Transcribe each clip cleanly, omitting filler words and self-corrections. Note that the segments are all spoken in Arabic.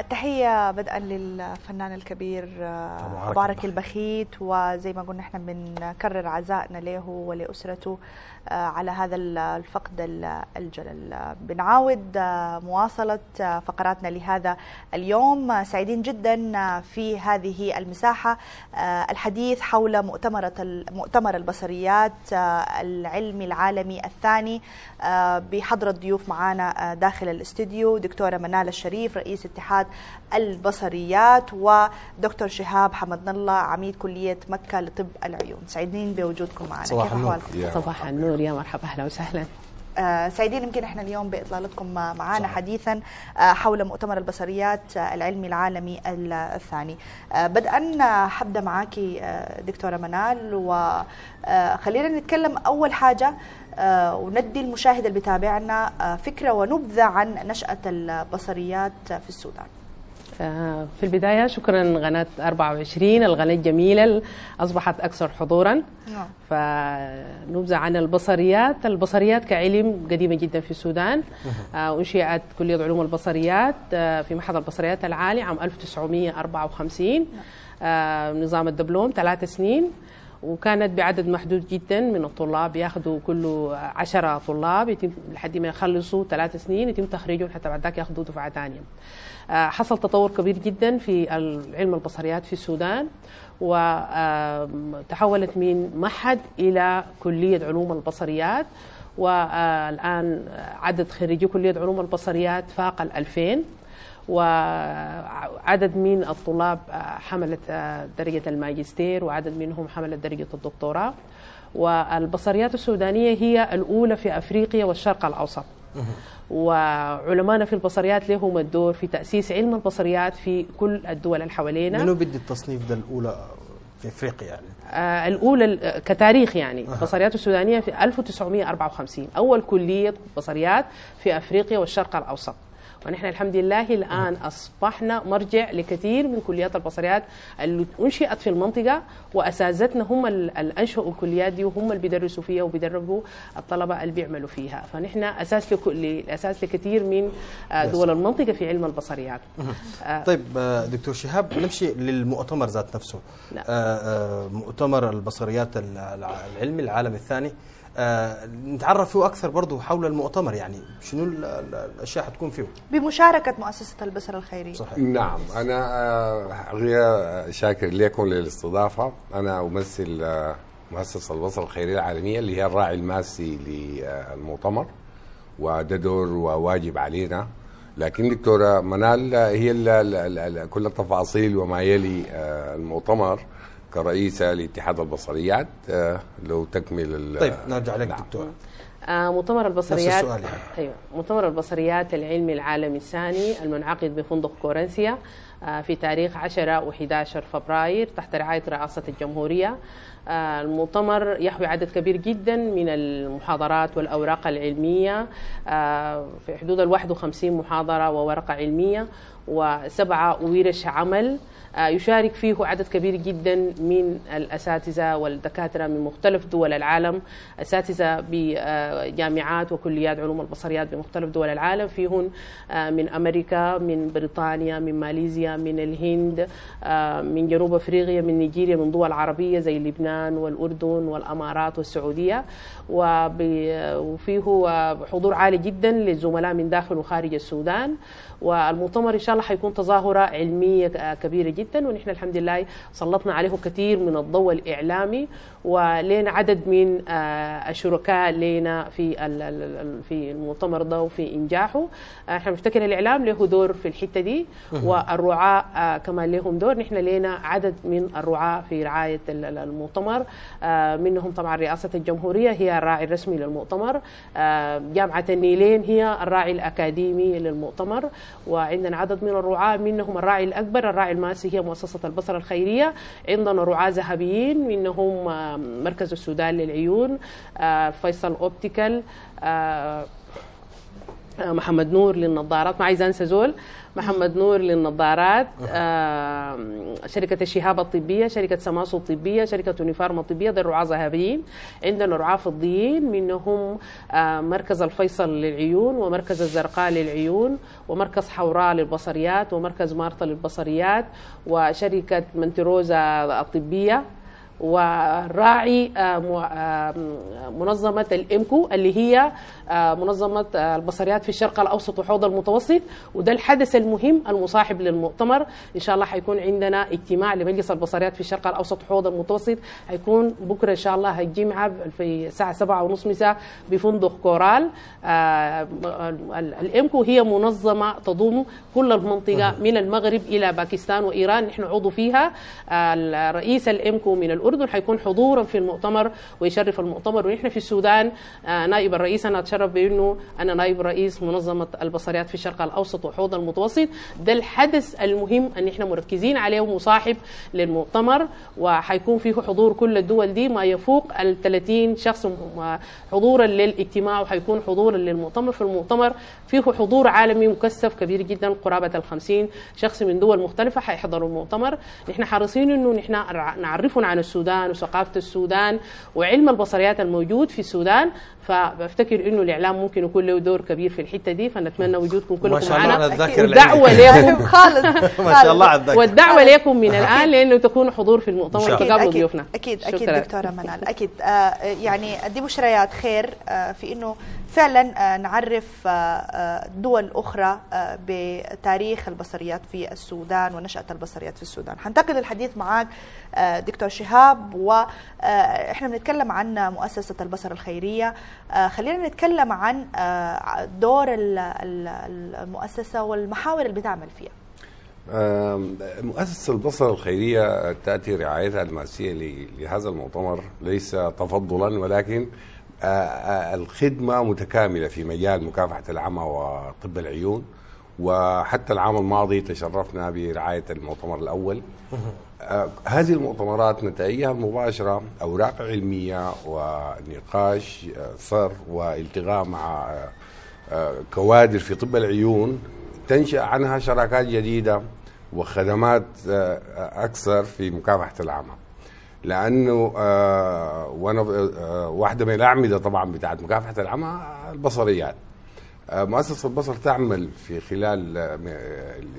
التحية بدءا للفنان الكبير مبارك البخيت، وزي ما قلنا احنا بنكرر عزائنا له ولأسرته على هذا الفقد الجلل. بنعاود مواصلة فقراتنا لهذا اليوم، سعيدين جدا في هذه المساحة الحديث حول مؤتمر البصريات العلمي العالمي الثاني بحضرة ضيوف معانا داخل الاستديو، دكتورة منال الشريف رئيس اتحاد البصريات، ودكتور شهاب حمدنالله عميد كلية مكة لطب العيون. سعيدين بوجودكم معنا، كيف أحوالكم؟ صباح النور، يا مرحبا، أهلا وسهلا. سعيدين يمكن احنا اليوم باطلالتكم معانا حديثا حول مؤتمر البصريات العلمي العالمي الثاني. بدءا حبدا معاكي دكتورة منال، وخلينا نتكلم اول حاجه وندي المشاهد اللي بتابعنا فكره ونبذه عن نشأة البصريات في السودان. في البداية شكرا قناة 24، القناة الجميلة أصبحت أكثر حضورا. فنبذة عن البصريات. البصريات كعلم قديمة جدا في السودان، أنشئت كلية علوم البصريات في معهد البصريات العالي عام 1954، نظام الدبلوم 3 سنين، وكانت بعدد محدود جدا من الطلاب، ياخذوا كل 10 طلاب يتم لحد ما يخلصوا 3 سنين يتم تخريجهم، حتى بعد ذاك ياخذوا دفعه ثانيه. حصل تطور كبير جدا في علم البصريات في السودان، وتحولت من معهد الى كليه علوم البصريات، والان عدد خريجي كليه علوم البصريات فاق 2000، وعدد من الطلاب حملت درجة الماجستير، وعدد منهم حملت درجة الدكتوراه. والبصريات السودانية هي الأولى في أفريقيا والشرق الأوسط. وعلمانا في البصريات لهم الدور في تأسيس علم البصريات في كل الدول اللي حوالينا. منو بدي التصنيف ده الأولى في أفريقيا يعني؟ الأولى كتاريخ يعني. البصريات السودانية في 1954 أول كلية بصريات في أفريقيا والشرق الأوسط. ونحن الحمد لله الآن أصبحنا مرجع لكثير من كليات البصريات اللي أنشئت في المنطقة، وأساتذتنا هم اللي أنشئوا الكليات دي، وهم اللي بيدرسوا فيها وبيدربوا الطلبة اللي بيعملوا فيها. فنحن أساس لكثير من دول المنطقة في علم البصريات. طيب دكتور شهاب، نمشي للمؤتمر ذات نفسه. مؤتمر البصريات العلمي العالمي الثاني، نتعرف فيه أكثر برضه حول المؤتمر، يعني شنو الأشياء حتكون فيه؟ بمشاركة مؤسسة البصر الخيرية. صحيح. نعم، أنا شاكر لكم للاستضافة. أنا أمثل مؤسسة البصر الخيرية العالمية اللي هي الراعي الماسي للمؤتمر، وده دور وواجب علينا، لكن دكتورة منال هي كل التفاصيل وما يلي المؤتمر كرئيسة لاتحاد البصريات. لو تكمل. طيب نرجع لك دكتور. مؤتمر البصريات، ايوه، مؤتمر البصريات العلمي العالمي الثاني المنعقد بفندق كورنسيا في تاريخ 10 و11 فبراير تحت رعاية رئاسة الجمهورية. المؤتمر يحوي عدد كبير جدا من المحاضرات والأوراق العلمية، في حدود 51 محاضرة وورقة علمية، و7 ورش عمل يشارك فيه عدد كبير جدا من الأساتذة والدكاترة من مختلف دول العالم، أساتذة بجامعات وكليات علوم البصريات بمختلف دول العالم، فيهن من أمريكا، من بريطانيا، من ماليزيا، من الهند، من جنوب أفريقيا، من نيجيريا، من دول عربية زي لبنان والأردن والأمارات والسعودية. وفيه حضور عالي جدا للزملاء من داخل وخارج السودان. والمؤتمر إن شاء الله حيكون تظاهرة علمية كبيرة جدا، ونحن الحمد لله سلطنا عليه كثير من الضوء الإعلامي، ولينا عدد من الشركاء لينا في المؤتمر ده وفي إنجاحه. نحن بنفتكر الإعلام له دور في الحتة دي، والرعاة كمان لهم دور. نحن لينا عدد من الرعاة في رعاية المؤتمر، منهم طبعا رئاسة الجمهورية هي الراعي الرسمي للمؤتمر، جامعة النيلين هي الراعي الأكاديمي للمؤتمر، وعندنا عدد من الرعاة، منهم الراعي الأكبر الراعي الماسي هي مؤسسة البصر الخيرية. عندنا رعاة ذهبيين، منهم مركز السودان للعيون، فيصل اوبتيكال، محمد نور للنظارات، ما عايزه انسى زول، محمد نور للنظارات، شركه الشهاب الطبيه، شركه سماسو الطبيه، شركه يونيفارما الطبيه، ده رعاة ذهبيين. عندنا رعاة فضيين منهم مركز الفيصل للعيون، ومركز الزرقاء للعيون، ومركز حوراء للبصريات، ومركز مارطة للبصريات، وشركه منتروزا الطبيه، وراعي منظمة الامكو اللي هي منظمة البصريات في الشرق الأوسط وحوض المتوسط. وده الحدث المهم المصاحب للمؤتمر، إن شاء الله حيكون عندنا اجتماع لمجلس البصريات في الشرق الأوسط وحوض المتوسط، حيكون بكرة إن شاء الله الجمعة في الساعة 7:30 مساء بفندق كورال. الامكو هي منظمة تضم كل المنطقة من المغرب إلى باكستان وإيران، نحن عضو فيها. رئيس الامكو من الأردن حيكون حضورا في المؤتمر ويشرف المؤتمر. ونحن في السودان نائب الرئيس، أنا أتشرف بأنه أنا نائب رئيس منظمة البصريات في الشرق الأوسط وحوض المتوسط. ده الحدث المهم أن نحن مركزين عليه ومصاحب للمؤتمر، وحيكون فيه حضور كل الدول دي، ما يفوق 30 شخص حضورا للاجتماع، وحيكون حضورا للمؤتمر. في المؤتمر فيه حضور عالمي مكثف كبير جدا، قرابة 50 شخص من دول مختلفة حيحضروا المؤتمر. نحن حريصين أنه نحن نعرفهم عن السودان وثقافة السودان وعلم البصريات الموجود في السودان، فبفتكر انه الاعلام ممكن يكون له دور كبير في الحته دي، فنتمنى وجودكم كلكم معنا. والدعوه لكم خالص ما شاء الله على الذاكره، والدعوه لكم من الان لانه تكون حضور في المؤتمر وتقابلوا ضيوفنا. اكيد اكيد دكتوره منال، اكيد يعني دي مشريات خير في انه فعلا نعرف دول اخرى بتاريخ البصريات في السودان ونشأة البصريات في السودان. هنتقل الحديث معاك دكتور شهاب، واحنا بنتكلم عن مؤسسة البصر الخيرية. خلينا نتكلم عن دور المؤسسة والمحاور اللي بتعمل فيها. مؤسسة البصر الخيرية تأتي رعايتها الماسية لهذا المؤتمر ليس تفضلا، ولكن الخدمة متكاملة في مجال مكافحة العمى وطب العيون. وحتى العام الماضي تشرفنا برعاية المؤتمر الأول. هذه المؤتمرات نتائجها المباشرة أوراق علمية ونقاش ثر والتقاء مع كوادر في طب العيون، تنشأ عنها شراكات جديدة وخدمات أكثر في مكافحة العمى. لأنه واحدة من الأعمدة طبعا بتاعت مكافحة العمى البصريات. مؤسسة البصر تعمل في خلال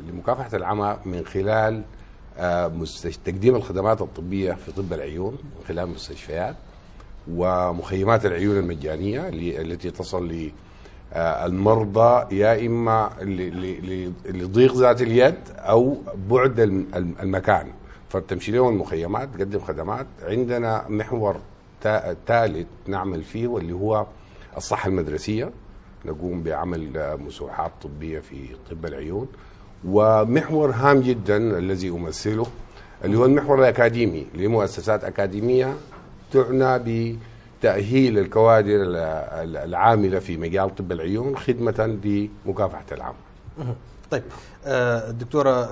لمكافحة العمى من خلال تقديم الخدمات الطبية في طب العيون من خلال مستشفيات، ومخيمات العيون المجانية التي تصل للمرضى يا إما لضيق ذات اليد أو بعد المكان، فبتمشي لهم المخيمات تقدم خدمات. عندنا محور ثالث نعمل فيه واللي هو الصحة المدرسية، نقوم بعمل مسوحات طبية في طب العيون. ومحور هام جدا الذي أمثله اللي هو المحور الأكاديمي لمؤسسات أكاديمية تعنى بتأهيل الكوادر العاملة في مجال طب العيون خدمة لمكافحة العمى. طيب دكتورة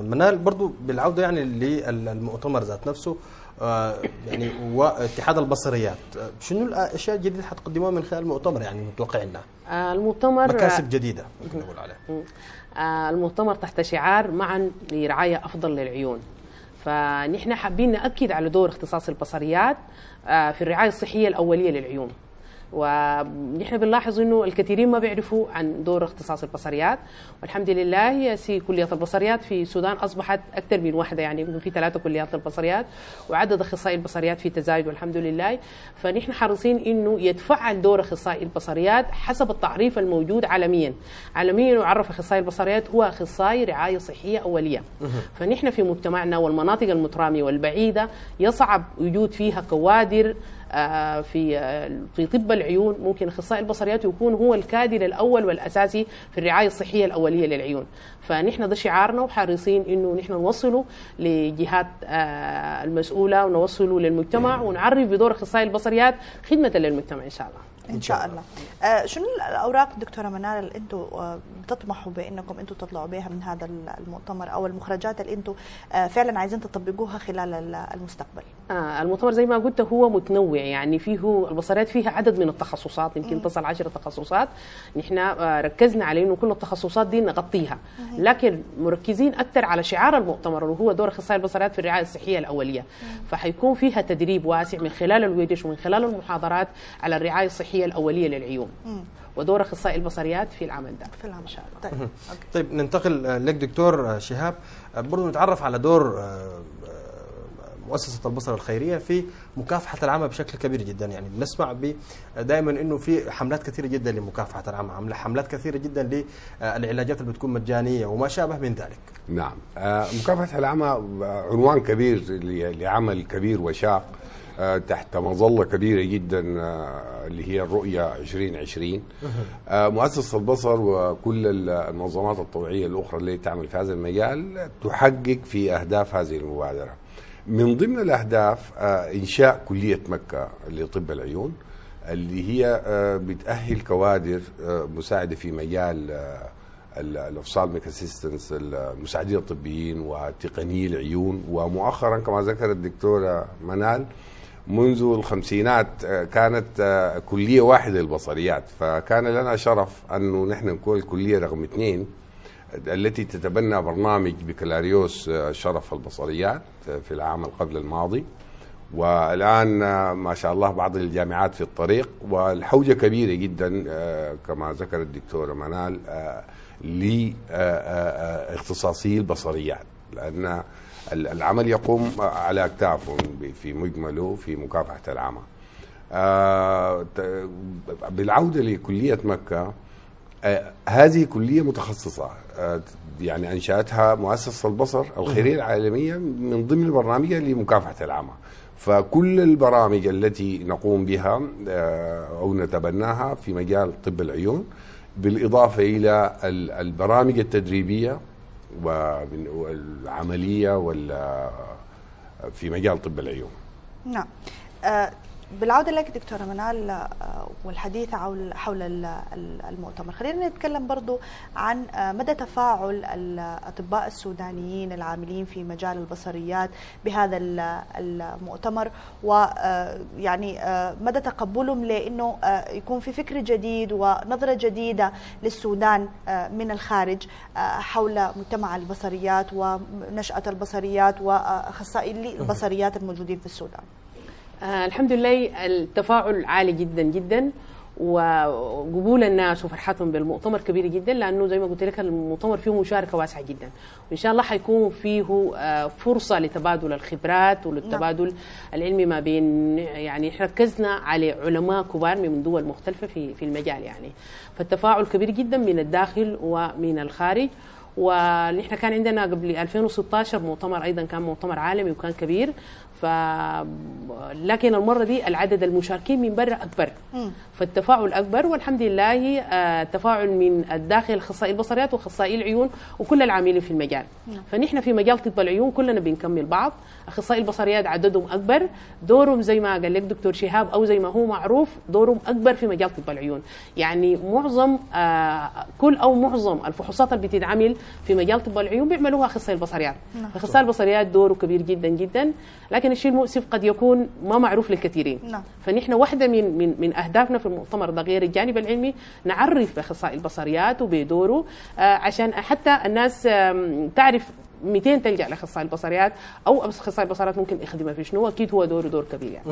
منال، برضو بالعودة يعني للمؤتمر ذات نفسه، يعني واتحاد البصريات، شنو الاشياء الجديده حتقدموها من خلال المؤتمر؟ يعني متوقع لنا المؤتمر مكاسب جديده ممكن نقول عليها. المؤتمر تحت شعار معا لرعايه افضل للعيون، فنحن حابين ناكد على دور اختصاص البصريات في الرعايه الصحيه الاوليه للعيون. ونحن بنلاحظ انه الكثيرين ما بيعرفوا عن دور اختصاص البصريات، والحمد لله يا كليات البصريات في السودان اصبحت اكثر من واحده، يعني يمكن في 3 كليات البصريات، وعدد اخصائي البصريات في تزايد والحمد لله. فنحن حريصين انه يتفعل دور اخصائي البصريات حسب التعريف الموجود عالميا. عالميا يعرف اخصائي البصريات هو اخصائي رعايه صحيه اوليه. فنحن في مجتمعنا والمناطق المتراميه والبعيده يصعب وجود فيها كوادر في طب العيون، ممكن اخصائي البصريات يكون هو الكادر الاول والاساسي في الرعايه الصحيه الاوليه للعيون. فنحن ده شعارنا، وحريصين انه نحن نوصله لجهات المسؤوله ونوصله للمجتمع، ونعرف بدور اخصائي البصريات خدمه للمجتمع ان شاء الله. ان شاء الله. شنو الاوراق دكتوره منال اللي انتم بتطمحوا بانكم انتم تطلعوا بها من هذا المؤتمر، او المخرجات اللي انتم فعلا عايزين تطبقوها خلال المستقبل؟ المؤتمر زي ما قلت هو متنوع، يعني فيه البصريات فيها عدد من التخصصات، يمكن تصل 10 تخصصات. نحن ركزنا على انه كل التخصصات دي نغطيها، لكن مركزين اكثر على شعار المؤتمر وهو دور اخصائي البصريات في الرعايه الصحيه الاوليه. فحيكون فيها تدريب واسع من خلال الورش ومن خلال المحاضرات على الرعايه الصحيه الاوليه للعيون ودور اخصائي البصريات في العمل ده. ان شاء الله. طيب ننتقل لك دكتور شهاب، برضه نتعرف على دور مؤسسة البصر الخيرية في مكافحة العمى بشكل كبير جدا. يعني بنسمع دائما انه في حملات كثيرة جدا لمكافحة العمى، حملات كثيرة جدا للعلاجات اللي بتكون مجانية وما شابه من ذلك. نعم، مكافحة العمى عنوان كبير لعمل كبير وشاق تحت مظلة كبيرة جدا اللي هي الرؤية 2020. مؤسسة البصر وكل المنظمات الطوعية الأخرى اللي تعمل في هذا المجال تحقق في أهداف هذه المبادرة. من ضمن الأهداف إنشاء كلية مكة لطب العيون اللي هي بتأهل كوادر مساعدة في مجال الأوفثالميك أسيستنس، المساعدين الطبيين وتقنيي العيون. ومؤخرا كما ذكرت الدكتورة منال منذ الخمسينات كانت كلية واحدة للبصريات، فكان لنا شرف أنه نحن نكون الكلية رقم 2 التي تتبنى برنامج بكالوريوس شرف البصريات في العام قبل الماضي. والآن ما شاء الله بعض الجامعات في الطريق، والحوجة كبيرة جدا كما ذكر الدكتورة منال لاختصاصي البصريات، لأن العمل يقوم على أكتافهم في مجمله في مكافحة العمى. بالعودة لكلية مكة، هذه كلية متخصصة يعني أنشأتها مؤسسة البصر الخيرية العالمية من ضمن البرنامج لمكافحة العمى. فكل البرامج التي نقوم بها أو نتبناها في مجال طب العيون بالإضافة إلى البرامج التدريبية والعملية في مجال طب العيون. نعم، بالعودة لك دكتورة منال والحديث حول المؤتمر، خلينا نتكلم برضو عن مدى تفاعل الأطباء السودانيين العاملين في مجال البصريات بهذا المؤتمر، ويعني مدى تقبلهم لأنه يكون في فكر جديد ونظرة جديدة للسودان من الخارج حول مجتمع البصريات ونشأة البصريات وأخصائي البصريات الموجودين في السودان. الحمد لله التفاعل عالي جدا جدا، وقبول الناس وفرحتهم بالمؤتمر كبير جدا، لانه زي ما قلت لك المؤتمر فيه مشاركه واسعه جدا، وان شاء الله حيكون فيه فرصه لتبادل الخبرات وللتبادل العلمي ما بين، يعني احنا ركزنا على علماء كبار من دول مختلفه في المجال يعني، فالتفاعل كبير جدا من الداخل ومن الخارج. ونحن كان عندنا قبل 2016 مؤتمر ايضا كان مؤتمر عالمي وكان كبير، لكن المره دي العدد المشاركين من برا اكبر، فالتفاعل اكبر، والحمد لله التفاعل من الداخل اخصائي البصريات واخصائي العيون وكل العاملين في المجال. فنحن في مجال طب العيون كلنا بنكمل بعض، اخصائي البصريات عددهم اكبر، دورهم زي ما قال لك دكتور شهاب او زي ما هو معروف دورهم اكبر في مجال طب العيون، يعني معظم معظم الفحوصات اللي بتتعمل في مجال طب العيون بيعملوها اخصائي البصريات، فاخصائي البصريات دوره كبير جدا جدا، لكن الشيء المؤسف قد يكون ما معروف للكثيرين. فنحن واحدة من أهدافنا في المؤتمر ده غير الجانب العلمي نعرف بأخصائي البصريات وبدوره عشان حتى الناس تعرف 200 تلجأ لأخصائي البصريات أو أخصائي البصريات ممكن يخدمها في شنو، أكيد هو دور كبير يعني.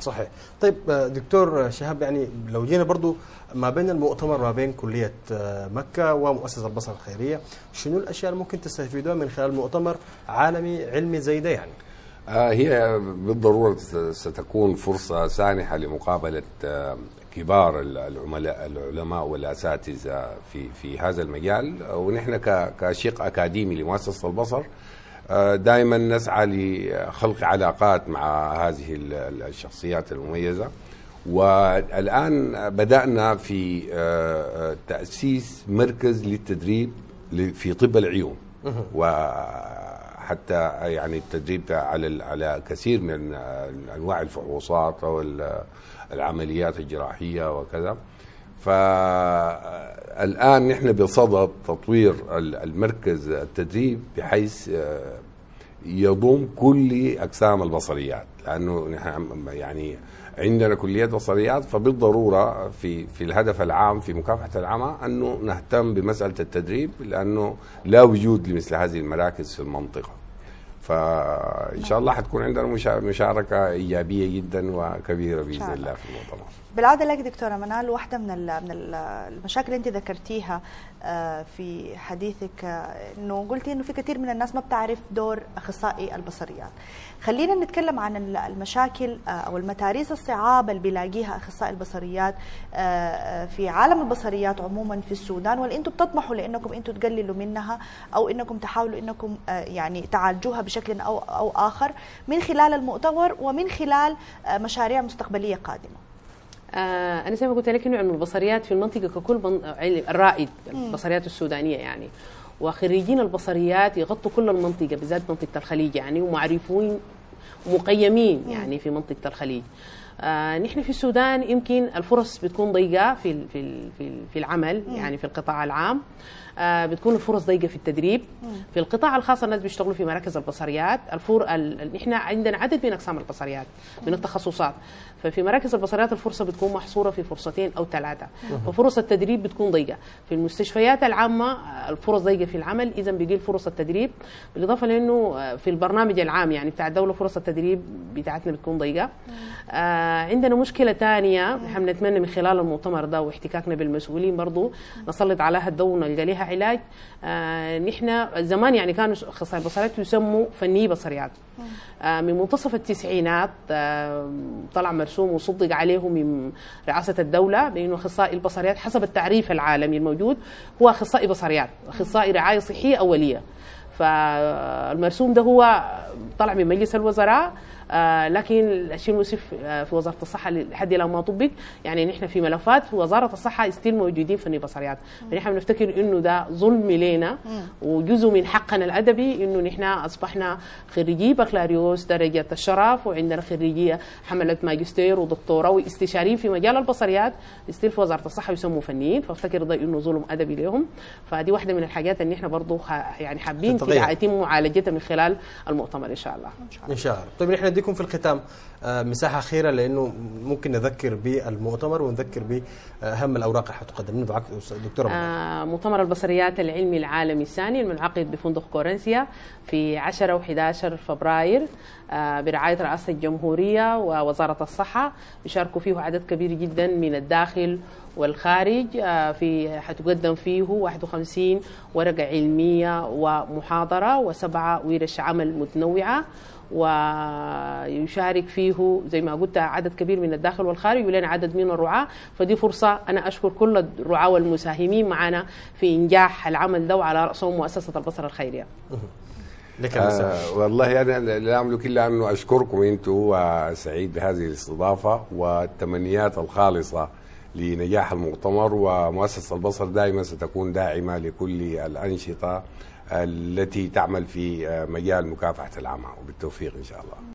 صحيح. طيب دكتور شهاب، يعني لو جينا برضو ما بين المؤتمر ما بين كلية مكة ومؤسسة البصر الخيرية، شنو الأشياء اللي ممكن تستفيدوها من خلال مؤتمر عالمي علمي زي ده؟ يعني هي بالضرورة ستكون فرصة سانحة لمقابلة كبار العلماء والأساتذة في هذا المجال. ونحن كشق أكاديمي لمؤسسة البصر دائما نسعى لخلق علاقات مع هذه الشخصيات المميزة، والآن بدأنا في تأسيس مركز للتدريب في طب العيون، حتى يعني التدريب على كثير من انواع الفحوصات او العمليات الجراحيه وكذا. فالان نحن بصدد تطوير المركز التدريب بحيث يضم كل أقسام البصريات، لأنه نحن يعني عندنا كليات بصريات، فبالضرورة في الهدف العام في مكافحة العمى أنه نهتم بمسألة التدريب، لأنه لا وجود لمثل هذه المراكز في المنطقة. فإن شاء الله حتكون عندنا مشاركة إيجابية جدا وكبيرة بإذن الله في الموضوع. بالعودة لك دكتورة منال، واحدة من المشاكل اللي أنت ذكرتيها في حديثك، أنه قلتي أنه في كثير من الناس ما بتعرف دور أخصائي البصريات. خلينا نتكلم عن المشاكل أو المتاريس الصعابة اللي بيلاقيها أخصائي البصريات في عالم البصريات عموما في السودان، واللي أنتم بتطمحوا لأنكم أنتم تقللوا منها أو أنكم تحاولوا أنكم يعني تعالجوها بشكل أو آخر من خلال المؤتمر ومن خلال مشاريع مستقبلية قادمة. أنا زي ما قلت لك إنه البصريات في المنطقة ككل الرائد البصريات السودانية يعني، وخريجين البصريات يغطوا كل المنطقة بالذات منطقة الخليج يعني، ومعرفين ومقيمين يعني في منطقة الخليج. نحن في السودان يمكن الفرص بتكون ضيقة في العمل يعني في القطاع العام، بتكون الفرص ضيقة في التدريب. في القطاع الخاص الناس بيشتغلوا في مراكز البصريات، نحن عندنا عدد من أقسام البصريات من التخصصات، ففي مراكز البصريات الفرصة بتكون محصورة في فرصتين أو ثلاثة، ففرص التدريب بتكون ضيقة. في المستشفيات العامة الفرص ضيقة في العمل، إذا بيقل فرص التدريب، بالإضافة لأنه في البرنامج العام يعني بتاع الدولة فرص التدريب بتاعتنا بتكون ضيقة. عندنا مشكلة ثانية نحن نتمنى من خلال المؤتمر ده واحتكاكنا بالمسؤولين برضو نسلط عليها الضوء ونلقى لها علاج. نحن زمان يعني كانوا أخصائي البصريات يسموا فني بصريات. من منتصف التسعينات طلع مرسوم وصدق عليه من رئاسة الدولة بأنه أخصائي البصريات حسب التعريف العالمي الموجود هو أخصائي بصريات، أخصائي رعاية صحية أولية. فالمرسوم ده هو طلع من مجلس الوزراء، لكن الشيء المؤسف في وزارة الصحة لحد الآن ما طبق يعني. نحن في ملفات في وزارة الصحة استيل موجودين فني بصريات، فنحن بنفتكر إنه ده ظلم لينا وجزء من حقنا الأدبي إنه نحن أصبحنا خريجي بكالوريوس درجة الشرف وعندنا خريجية حملة ماجستير ودكتوراه واستشاريين في مجال البصريات، استيل في وزارة الصحة يسموا فنيين، فافتكر ده إنه ظلم أدبي لهم. فدي واحدة من الحاجات اللي نحن برضه يعني حابين يتم معالجتها من خلال المؤتمر إن شاء الله. إن شاء الله. طيب نحن في الختام مساحة أخيرة لأنه ممكن نذكر بالمؤتمر ونذكر بأهم الأوراق اللي هتقدم لنا معاك دكتورة منال. مؤتمر البصريات العلمي العالمي الثاني المنعقد بفندق كورنسيا في 10 و11 فبراير برعاية رئاسة الجمهورية ووزارة الصحة، بيشاركوا فيه عدد كبير جدا من الداخل والخارج. في هتقدم فيه 51 ورقة علمية ومحاضرة و7 ورش عمل متنوعة، ويشارك فيه زي ما قلت عدد كبير من الداخل والخارج ولنا عدد من الرعاة. فدي فرصة أنا أشكر كل الرعاة والمساهمين معنا في إنجاح العمل ده، وعلى رأسهم مؤسسة البصر الخيرية. والله أنا لا أملك إلا أن أشكركم أنتم، وسعيد بهذه الاستضافة والتمنيات الخالصة لنجاح المؤتمر. ومؤسسة البصر دائما ستكون داعمة لكل الأنشطة التي تعمل في مجال مكافحة العمى، وبالتوفيق إن شاء الله.